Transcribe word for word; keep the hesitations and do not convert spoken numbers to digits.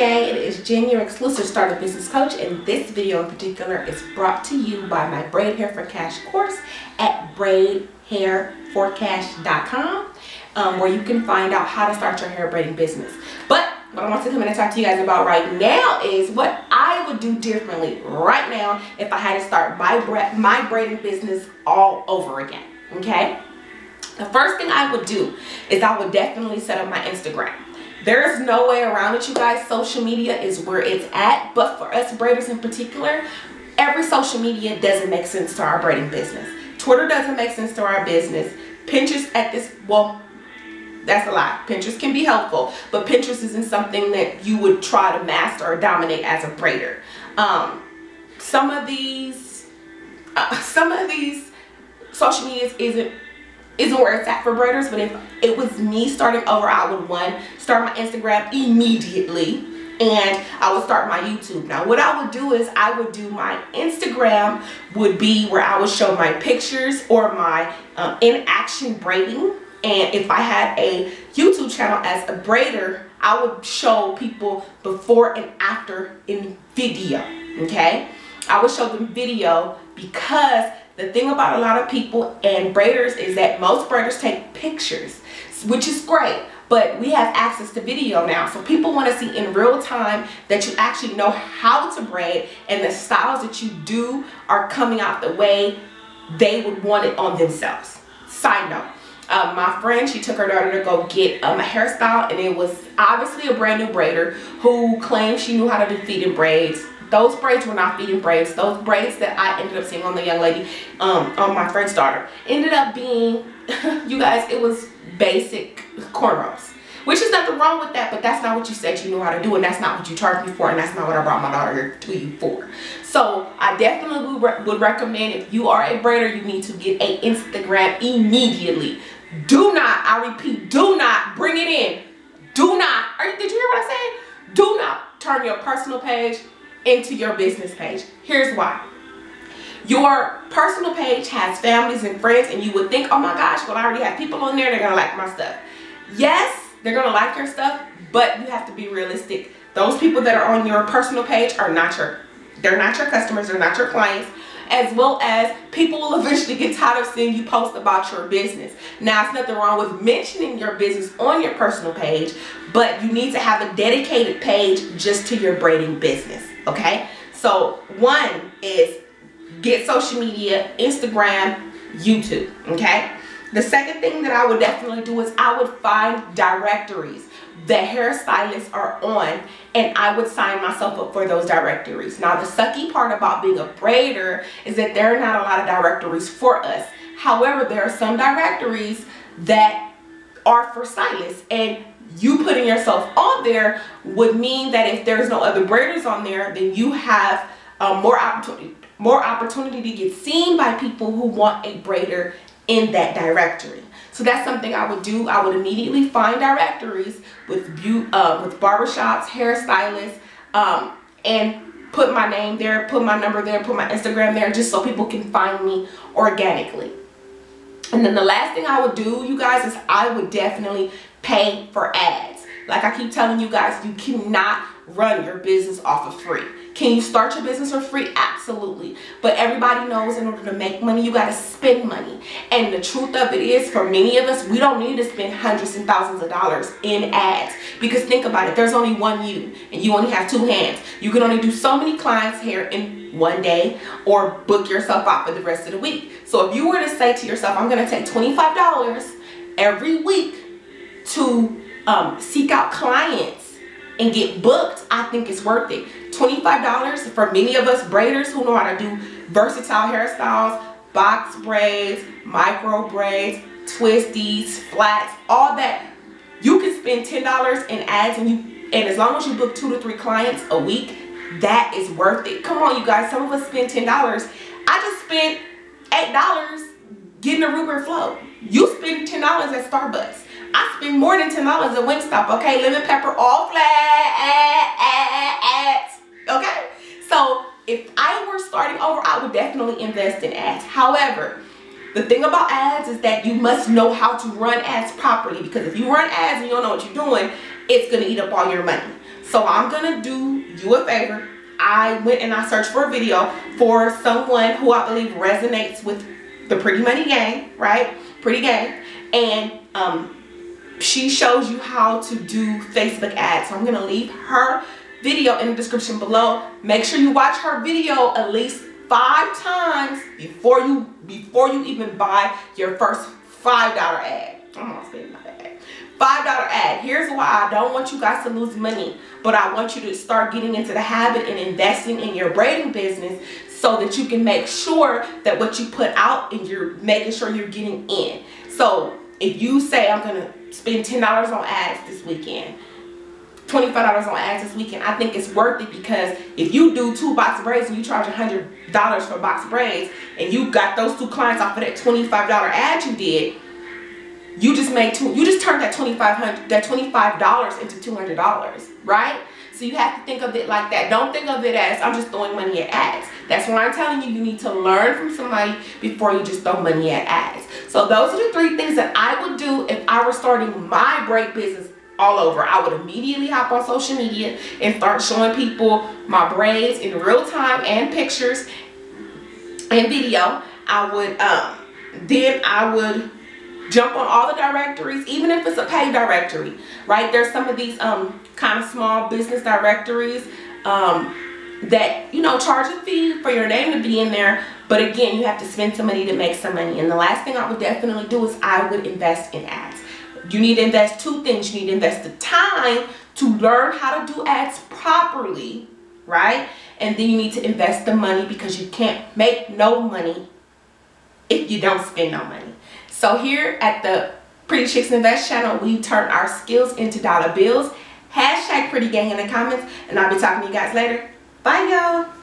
Gang, it is Jen, your exclusive starter business coach, and this video in particular is brought to you by my Braid Hair for Cash course at braid hair for cash dot com, um, where you can find out how to start your hair braiding business. But what I want to come in and talk to you guys about right now is what I would do differently right now if I had to start my, bra my braiding business all over again, okay? The first thing I would do is I would definitely set up my Instagram. There is no way around it, you guys. Social media is where it's at. But for us braiders in particular, every social media doesn't make sense to our braiding business. Twitter doesn't make sense to our business. Pinterest at this, well, that's a lie. Pinterest can be helpful, but Pinterest isn't something that you would try to master or dominate as a braider. Um, some of these, uh, some of these social medias isn't isn't where it's at for braiders, but if it was me starting over, I would one, start my Instagram immediately, and I would start my YouTube. Now what I would do is I would do my Instagram would be where I would show my pictures or my um, in action braiding, and if I had a YouTube channel as a braider, I would show people before and after in video, okay? I would show them video because the thing about a lot of people and braiders is that most braiders take pictures, which is great, but we have access to video now. So people want to see in real time that you actually know how to braid and the styles that you do are coming out the way they would want it on themselves. Side note, uh, my friend, she took her daughter to go get um, a hairstyle, and it was obviously a brand new braider who claimed she knew how to do feed in braids. Those braids were not feeding braids. Those braids that I ended up seeing on the young lady, um, on my friend's daughter, ended up being, you guys, it was basic cornrows. Which is nothing wrong with that, but that's not what you said you knew how to do, and that's not what you charged me for, and that's not what I brought my daughter here to you for. So I definitely would, would recommend, if you are a braider, you need to get an Instagram immediately. Do not, I repeat, do not bring it in. Do not, are, did you hear what I said? Do not turn your personal page into your business page. Here's why. Your personal page has families and friends, and you would think, oh my gosh, well, I already have people on there, they're gonna like my stuff. Yes, they're gonna like your stuff, but you have to be realistic. Those people that are on your personal page are not your, they're not your customers, they're not your clients, as well as people will eventually get tired of seeing you post about your business. Now, it's nothing wrong with mentioning your business on your personal page, but you need to have a dedicated page just to your braiding business, okay? So one is get social media, Instagram, YouTube, okay? The second thing that I would definitely do is I would find directories that hairstylists are on, and I would sign myself up for those directories. Now, the sucky part about being a braider is that there are not a lot of directories for us. However, there are some directories that are for stylists, and you putting yourself on there would mean that if there's no other braiders on there, then you have um, more opportunity, more opportunity to get seen by people who want a braider in that directory. So that's something I would do. I would immediately find directories with beauty, uh, with barbershops, hairstylists, um, and put my name there, put my number there, put my Instagram there, just so people can find me organically. And then the last thing I would do, you guys, is I would definitely pay for ads. Like I keep telling you guys, you cannot run your business off of free. Can you start your business for free? Absolutely. But everybody knows in order to make money, you got to spend money. And the truth of it is, for many of us, we don't need to spend hundreds and thousands of dollars in ads. Because think about it, there's only one you, and you only have two hands. You can only do so many clients' hair in one day or book yourself out for the rest of the week. So if you were to say to yourself, I'm going to take twenty-five dollars every week to um, seek out clients and get booked, I think it's worth it. twenty-five dollars for many of us braiders who know how to do versatile hairstyles, box braids, micro braids, twisties, flats, all that. You can spend ten dollars in ads, and you, and as long as you book two to three clients a week, that is worth it. Come on, you guys, some of us spend ten dollars. I just spent eight dollars getting a Ruber Flow. You spend ten dollars at Starbucks. I spend more than ten dollars at Wingstop, okay? Lemon pepper, all flat, okay? So if I were starting over, I would definitely invest in ads. However, the thing about ads is that you must know how to run ads properly, because if you run ads and you don't know what you're doing, it's gonna eat up all your money. So I'm gonna do you a favor. I went and I searched for a video for someone who I believe resonates with the Pretty Money Gang, right? Pretty Gang. And um, she shows you how to do Facebook ads. So I'm gonna leave her video in the description below. Make sure you watch her video at least five times before you before you even buy your first five dollar ad. I'm not spending my ad. five dollar ad. Here's why I don't want you guys to lose money, but I want you to start getting into the habit and investing in your braiding business so that you can make sure that what you put out and you're making sure you're getting in. So if you say I'm gonna spend ten dollars on ads this weekend, twenty-five dollars on ads this weekend, I think it's worth it, because if you do two box of braids and you charge one hundred dollars for a box of braids and you got those two clients off of that twenty-five dollar ad you did, you just made two, you just turned that twenty-five hundred dollars that twenty-five dollars into two hundred dollars, right? So you have to think of it like that. Don't think of it as I'm just throwing money at ads. That's why I'm telling you, you need to learn from somebody before you just throw money at ads. So those are the three things that I would do if I were starting my braid business all over. I would immediately hop on social media and start showing people my braids in real time and pictures and video. I would, um, then I would jump on all the directories, even if it's a paid directory, right? There's some of these um, kind of small business directories um, that, you know, charge a fee for your name to be in there. But again, you have to spend some money to make some money. And the last thing I would definitely do is I would invest in ads. You need to invest two things. You need to invest the time to learn how to do ads properly, right? And then you need to invest the money, because you can't make no money if you don't spend no money. So here at the Pretty Chicks Invest channel, we turn our skills into dollar bills. Hashtag Pretty Gang in the comments, and I'll be talking to you guys later. Bye, y'all.